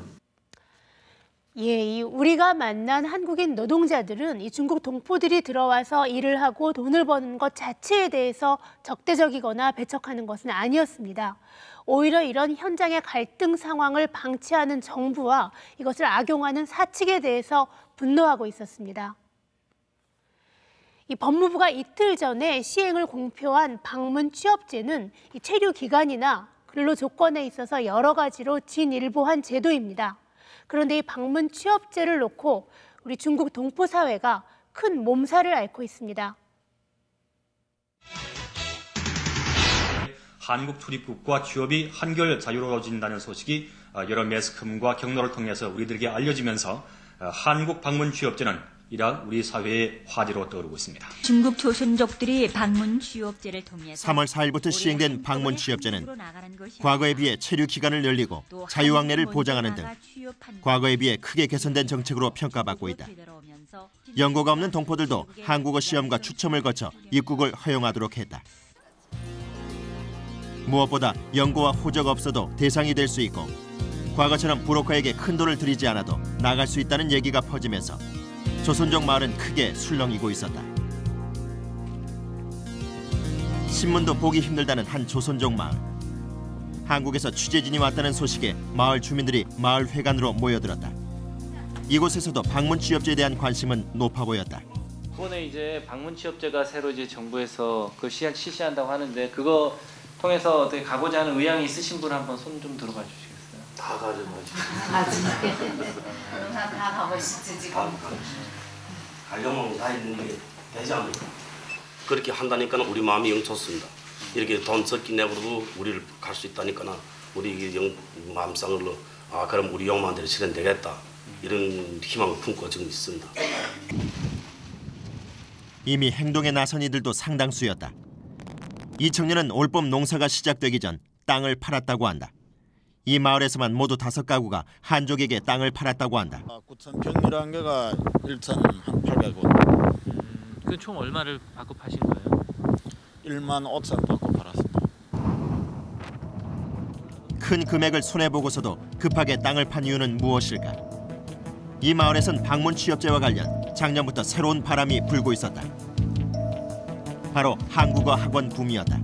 예, 이 우리가 만난 한국인 노동자들은 이 중국 동포들이 들어와서 일을 하고 돈을 버는 것 자체에 대해서 적대적이거나 배척하는 것은 아니었습니다. 오히려 이런 현장의 갈등 상황을 방치하는 정부와 이것을 악용하는 사측에 대해서 분노하고 있었습니다. 이 법무부가 이틀 전에 시행을 공표한 방문 취업제는 이 체류 기간이나 근로 조건에 있어서 여러 가지로 진일보한 제도입니다. 그런데 이 방문 취업제를 놓고 우리 중국 동포 사회가 큰 몸살을 앓고 있습니다. 한국 출입국과 취업이 한결 자유로워진다는 소식이 여러 매스컴과 경로를 통해서 우리들에게 알려지면서 한국 방문 취업제는 이런 우리 사회의 화제로 떠오르고 있습니다. 중국 조선족들이 방문 취업제를 통해서 3월 4일부터 시행된 방문 취업제는 과거에 비해 체류 기간을 늘리고 자유 왕래를 보장하는 등 과거에 비해 크게 개선된 정책으로 평가받고 있다. 연고가 없는 동포들도 한국어 시험과 추첨을 거쳐 입국을 허용하도록 했다. 무엇보다 연고와 호적 없어도 대상이 될 수 있고 과거처럼 브로커에게 큰 돈을 들이지 않아도 나갈 수 있다는 얘기가 퍼지면서 조선족 마을은 크게 술렁이고 있었다. 신문도 보기 힘들다는 한 조선족 마을. 한국에서 취재진이 왔다는 소식에 마을 주민들이 마을 회관으로 모여들었다. 이곳에서도 방문 취업제에 대한 관심은 높아 보였다. 이번에 이제 방문 취업제가 새로 이제 정부에서 그 시시한다고 하는데 그거 통해서 어떻게 가고자 하는 의향이 있으신 분 한번 손 좀 들어봐 주시겠어요? 다 가져가지. 다 가고 싶지 지금. 가려면 다 있는데 되지 않을까. 그렇게 한다니까 우리 마음이 영 좋습니다. 이렇게 돈 적게 내고도 우리를 갈 수 있다니까 우리 영 마음상으로 아 그럼 우리 영만대로 실현되겠다 이런 희망을 품고 지금 있습니다. 이미 행동에 나선 이들도 상당수였다. 이 청년은 올봄 농사가 시작되기 전 땅을 팔았다고 한다. 이 마을에서만 모두 5가구가 한족에게 땅을 팔았다고 한다. 9천 평리로 한 개가 1,800원. 그 총 얼마를 받고 파신 거예요? 15,000 받고 팔았습니다. 큰 금액을 손해보고서도 급하게 땅을 판 이유는 무엇일까? 이 마을에선 방문 취업제와 관련 작년부터 새로운 바람이 불고 있었다. 바로 한국어 학원 붐이었다.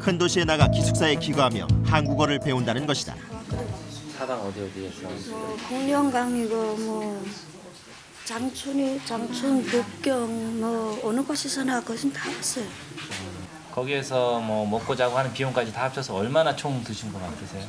큰 도시에 나가 기숙사에 귀가하며 한국어를 배운다는 것이다. 사당 어디에서? 뭐 공영강이고 뭐 장춘이, 장춘, 북경 뭐 어느 곳에서나 그것은 다 왔어요. 거기에서 뭐 먹고 자고 하는 비용까지 다 합쳐서 얼마나 총 드신 거 같으세요?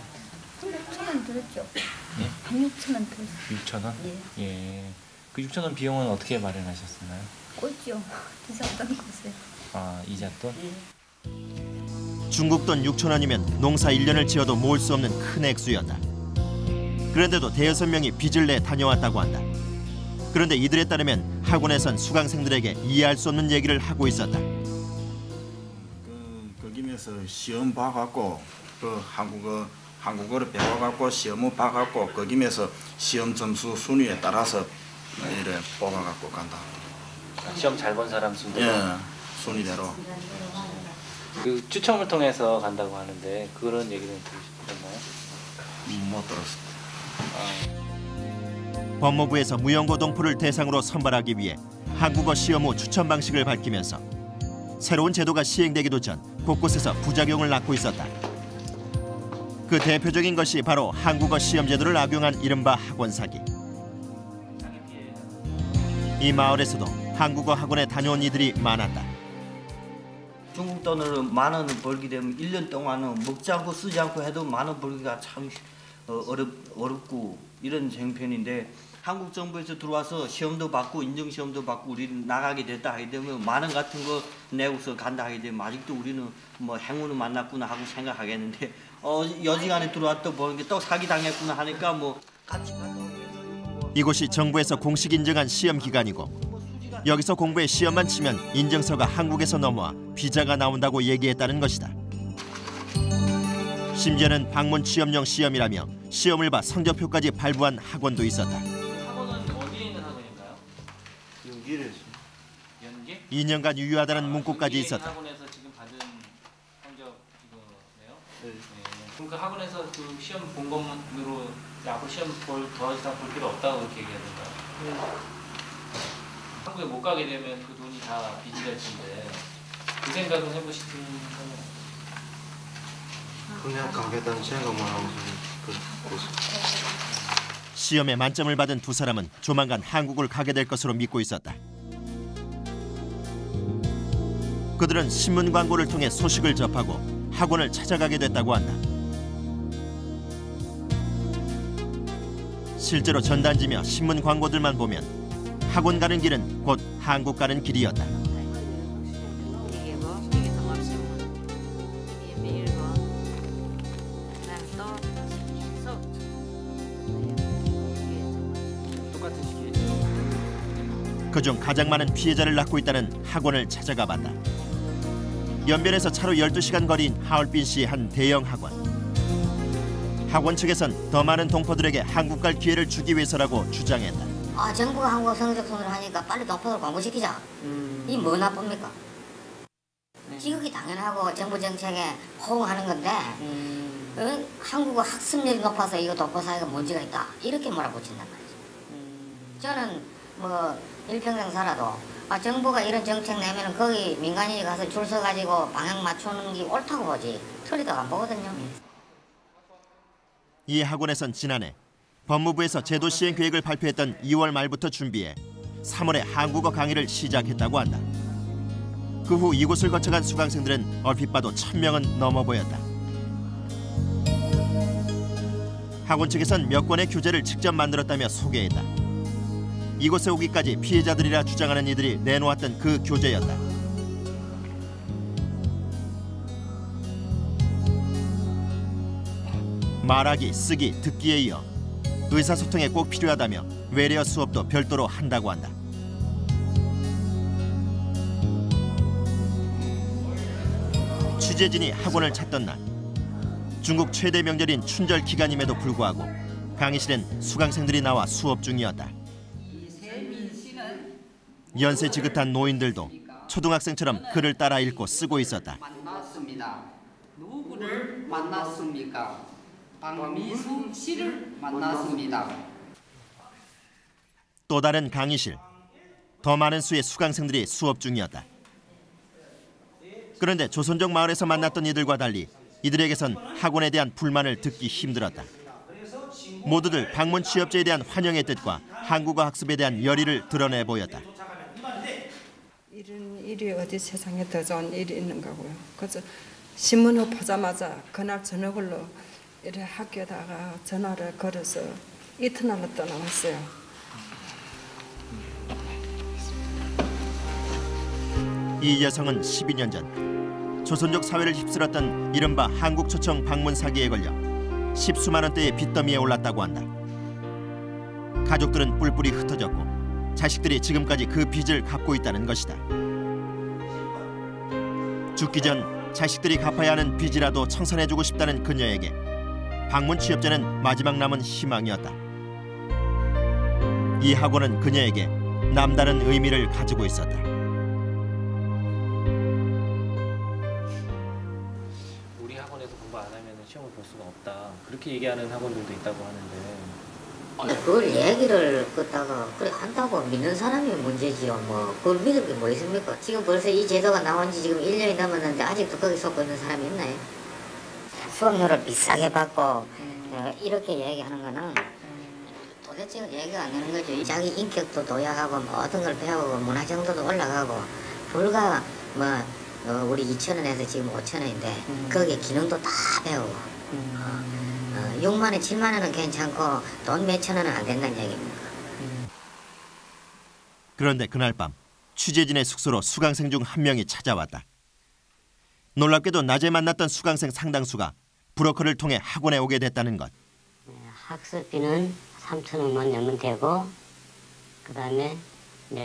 6,000원 들었죠. 예? 6,000원 들었어요. 6,000원? 예. 예. 그 6,000원 비용은 어떻게 마련하셨나요? 꼴찌요. 이삿돈 꼴찌요. 아, 이삿돈? 예. 중국 돈 6,000원이면 농사 1년을 지어도 모을 수 없는 큰 액수였다. 그런데도 5명이 빚을 내 다녀왔다고 한다. 그런데 이들에 따르면 학원에선 수강생들에게 이해할 수 없는 얘기를 하고 있었다. 시험 봐갖고 그 한국어를 배워갖고 시험을 봐갖고 거기면서 시험 점수 순위에 따라서 이래 뽑아갖고 간다. 시험 잘 본 사람 순대로? 예, 순위대로. 그 추첨을 통해서 간다고 하는데 그런 얘기는 들으셨나요? 못 들었습니다. 아. 법무부에서 무연고 동포를 대상으로 선발하기 위해 한국어 시험 후 추천 방식을 밝히면서 새로운 제도가 시행되기도 전 곳곳에서 부작용을 낳고 있었다. 그 대표적인 것이 바로 한국어 시험 제도를 악용한 이른바 학원 사기. 이 마을에서도 한국어 학원에 다녀온 이들이 많았다. 중국 돈으로 10,000원을 벌게 되면 1년 동안은 먹지 않고 쓰지 않고 해도 10,000원 벌기가 참 어렵고 이런 형편인데 한국 정부에서 들어와서 시험도 받고 인증시험도 받고 우리는 나가게 됐다 하게 되면 10,000원 같은 거 내고서 간다 하게 되면 아직도 우리는 뭐 행운을 만났구나 하고 생각하겠는데 여지간에 들어왔다 보는 게 또 사기당했구나 하니까 뭐. 이곳이 정부에서 공식 인증한 시험기관이고 여기서 공부해 시험만 치면 인증서가 한국에서 넘어와 비자가 나온다고 얘기했다는 것이다. 심지어는 방문 취업용 시험이라며 시험을 봐 성적표까지 발부한 학원도 있었다. 2년간 유효하다는 문구까지 있었다. 학원에서 지금 받은 성적 이거네요. 네. 그럼 그 학원에서 그 시험 본 것만으로 야구 시험 더하지 볼 필요 없다고 그렇게 얘기하던가. 네. 한국에 못 가게 되면 그 돈이 다 빚이 될 텐데 그 생각은 해보시는 거예요? 그냥 가겠다는 생각만 하고 시험에 만점을 받은 2 사람은 조만간 한국을 가게 될 것으로 믿고 있었다. 그들은 신문 광고를 통해 소식을 접하고 학원을 찾아가게 됐다고 한다. 실제로 전단지며 신문 광고들만 보면 학원 가는 길은 곧 한국 가는 길이었다. 그중 가장 많은 피해자를 낳고 있다는 학원을 찾아가 봤다. 연변에서 차로 12시간 거리인 하얼빈시 한 대형 학원. 학원 측에선 더 많은 동포들에게 한국 갈 기회를 주기 위해서라고 주장했다. 아, 정부가 한국어 성적순으로 하니까 빨리 동포들 공부시키자. 이 뭐 나쁩니까? 지극히 당연하고 정부 정책에 호응하는 건데 한국어 학습률이 높아서 이거 동포 사회가 문제가 있다. 이렇게 몰아붙인단 말이죠. 저는 뭐 일평생 살아도 정부가 이런 정책 내면은 거기 민간인이 가서 줄 서가지고 방향 맞추는 게 옳다고 보지 틀리다고 안 보거든요. 이 학원에선 지난해 법무부에서 제도 시행 계획을 발표했던 2월 말부터 준비해 3월에 한국어 강의를 시작했다고 한다. 그 후 이곳을 거쳐간 수강생들은 얼핏 봐도 1,000명은 넘어 보였다. 학원 측에선 몇 권의 교재를 직접 만들었다며 소개했다. 이곳에 오기까지 피해자들이라 주장하는 이들이 내놓았던 그 교재였다. 말하기, 쓰기, 듣기에 이어 의사소통에 꼭 필요하다며 외래어 수업도 별도로 한다고 한다. 취재진이 학원을 찾던 날 중국 최대 명절인 춘절 기간임에도 불구하고 강의실엔 수강생들이 나와 수업 중이었다. 연세 지긋한 노인들도 초등학생처럼 글을 따라 읽고 쓰고 있었다. 누구를 만났습니까? 박미수 씨를 만났습니다. 또 다른 강의실. 더 많은 수의 수강생들이 수업 중이었다. 그런데 조선족 마을에서 만났던 이들과 달리 이들에게선 학원에 대한 불만을 듣기 힘들었다. 모두들 방문 취업제에 대한 환영의 뜻과 한국어 학습에 대한 열의를 드러내 보였다. 이런 일이 어디 세상에 더 좋은 일이 있는가고요. 그래서 신문을 보자마자 그날 저녁으로 이래 학교에다가 전화를 걸어서 이튿날로 떠나왔어요. 이 여성은 12년 전 조선족 사회를 휩쓸었던 이른바 한국초청 방문 사기에 걸려 10수만 원대의 빚더미에 올랐다고 한다. 가족들은 뿔뿔이 흩어졌고 자식들이 지금까지 그 빚을 갚고 있다는 것이다. 죽기 전 자식들이 갚아야 하는 빚이라도 청산해주고 싶다는 그녀에게 방문 취업제는 마지막 남은 희망이었다. 이 학원은 그녀에게 남다른 의미를 가지고 있었다. 시험을 볼 수가 없다. 그렇게 얘기하는 학원들도 있다고 하는데. 그걸 얘기를 갖다가 그래 한다고 믿는 사람이 문제지요. 뭐 그걸 믿을 게 뭐 있습니까? 지금 벌써 이 제도가 나온 지 지금 1년이 넘었는데 아직도 거기 속고 있는 사람이 있나요? 수업료를 비싸게 받고 이렇게 얘기하는 거는 도대체 얘기가 안 되는 거죠. 자기 인격도 도약하고 모든 걸 배우고 문화 정도도 올라가고 불과 뭐 우리 2,000원에서 지금 5,000원인데 거기에 기능도 다 배우고 6만 원, 7만 원은 괜찮고 돈 몇천 원은 안 된다는 얘기입니다. 그런데 그날 밤 취재진의 숙소로 수강생 중 한 명이 찾아왔다. 놀랍게도 낮에 만났던 수강생 상당수가 브로커를 통해 학원에 오게 됐다는 것. 학습비는 3,000원만 내면 되고 그다음에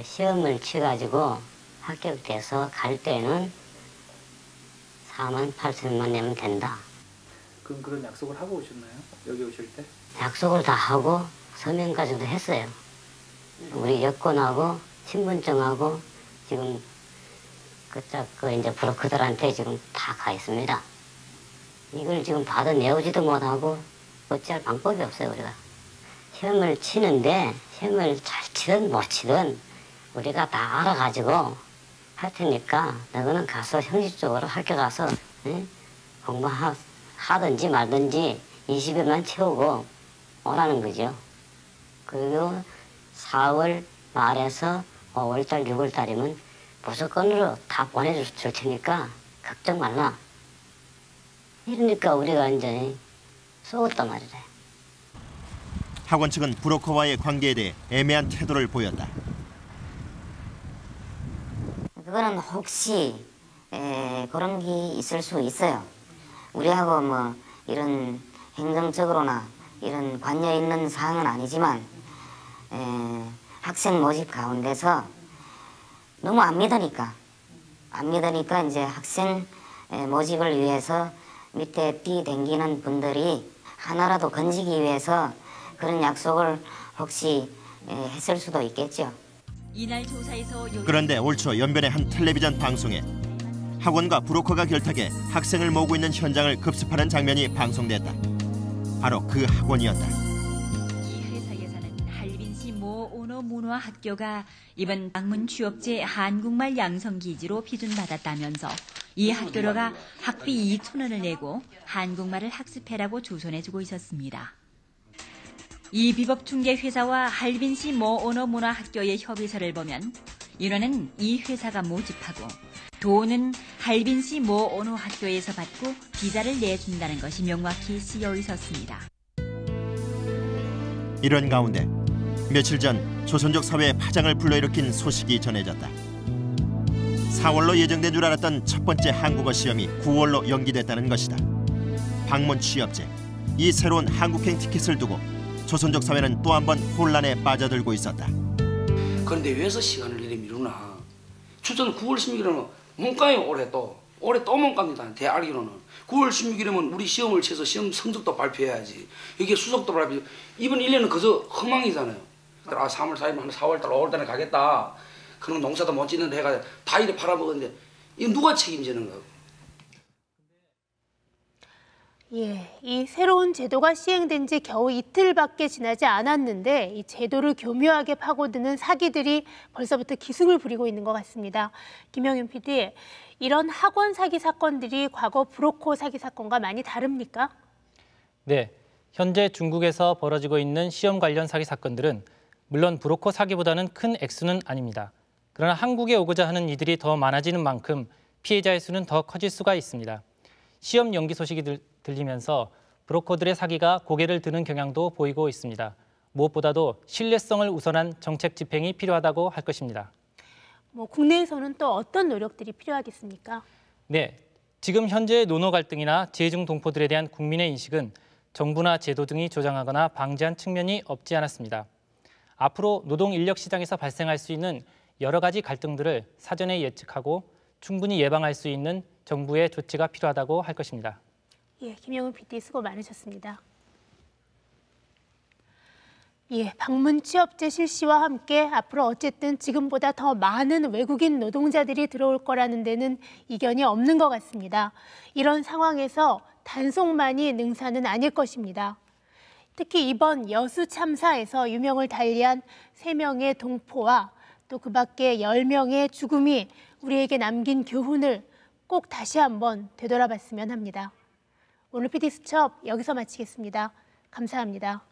시험을 쳐가지고 합격돼서 갈 때는 48,000원만 내면 된다. 그럼 그런 약속을 하고 오셨나요? 여기 오실 때? 약속을 다 하고 서명까지도 했어요. 우리 여권하고 신분증하고 지금 그 이제 브로커들한테 지금 다 가 있습니다. 이걸 지금 받아 내오지도 못하고 어찌할 방법이 없어요 우리가. 시험을 치는데 시험을 잘 치든 못 치든 우리가 다 알아가지고. 할 테니까 너는 가서 형식적으로 학교 가서 공부하든지 말든지 20일만 채우고 오라는 거죠. 그리고 4월 말에서 5월 달, 6월 달이면 무조건으로 다 보내줄 테니까 걱정 말라. 이러니까 우리가 이제 쏘았단 말이래. 학원 측은 브로커와의 관계에 대해 애매한 태도를 보였다. 그거는 혹시 그런 게 있을 수 있어요. 우리하고 뭐 이런 행정적으로나 이런 관여 있는 사항은 아니지만 학생 모집 가운데서 너무 안 믿으니까 이제 학생 모집을 위해서 밑에 삐 댕기는 분들이 하나라도 건지기 위해서 그런 약속을 혹시 했을 수도 있겠죠. 그런데 올 초 연변의 한 텔레비전 방송에 학원과 브로커가 결탁해 학생을 모으고 있는 현장을 급습하는 장면이 방송됐다. 바로 그 학원이었다. 이 회사에 사는 하얼빈시 모 언어문화학교가 이번 방문 취업제 한국말 양성기지로 비준받았다면서 이 학교로 가 학비 2,000원을 내고 한국말을 학습해라고 조선해주고 있었습니다. 이 비법중개회사와 하얼빈시 모 언어문화학교의 협의서를 보면 인원은 이 회사가 모집하고 돈은 하얼빈시 모 언어학교에서 받고 비자를 내준다는 것이 명확히 쓰여 있었습니다. 이런 가운데 며칠 전 조선족 사회의 파장을 불러일으킨 소식이 전해졌다. 4월로 예정된 줄 알았던 첫 번째 한국어 시험이 9월로 연기됐다는 것이다. 방문 취업제, 이 새로운 한국행 티켓을 두고 조선족 사회는 또 한 번 혼란에 빠져들고 있었다. 그런데 왜서 시간을 미루나? 추천 9월 16일은 문과에 올해 또 올해 또 못 갑니다. 대 알기로는 9월 16일이면 우리 시험을 쳐서 시험 성적도 발표해야지. 이게 수석도 발표. 이번 1년은 그저 허망이잖아요. 아 3월 4일만 4월달 5월달에 가겠다. 그런 농사도 못 짓는데 해가 다 이래 팔아먹었는데 이거 누가 책임지는 거고? 예, 이 새로운 제도가 시행된 지 겨우 이틀밖에 지나지 않았는데 이 제도를 교묘하게 파고드는 사기들이 벌써부터 기승을 부리고 있는 것 같습니다. 김영윤 PD, 이런 학원 사기 사건들이 과거 브로커 사기 사건과 많이 다릅니까? 네, 현재 중국에서 벌어지고 있는 시험 관련 사기 사건들은 물론 브로커 사기보다는 큰 액수는 아닙니다. 그러나 한국에 오고자 하는 이들이 더 많아지는 만큼 피해자의 수는 더 커질 수가 있습니다. 시험 연기 소식이 들리면서 브로커들의 사기가 고개를 드는 경향도 보이고 있습니다. 무엇보다도 신뢰성을 우선한 정책 집행이 필요하다고 할 것입니다. 뭐 국내에서는 또 어떤 노력들이 필요하겠습니까? 네, 지금 현재의 노노 갈등이나 재중 동포들에 대한 국민의 인식은 정부나 제도 등이 조장하거나 방지한 측면이 없지 않았습니다. 앞으로 노동 인력 시장에서 발생할 수 있는 여러 가지 갈등들을 사전에 예측하고 충분히 예방할 수 있는 정부의 조치가 필요하다고 할 것입니다. 예, 김영윤 PD 수고 많으셨습니다. 예, 방문 취업제 실시와 함께 앞으로 어쨌든 지금보다 더 많은 외국인 노동자들이 들어올 거라는 데는 이견이 없는 것 같습니다. 이런 상황에서 단속만이 능사는 아닐 것입니다. 특히 이번 여수 참사에서 유명을 달리한 3명의 동포와 또 그 밖에 10명의 죽음이 우리에게 남긴 교훈을 꼭 다시 한번 되돌아봤으면 합니다. 오늘 PD수첩 여기서 마치겠습니다. 감사합니다.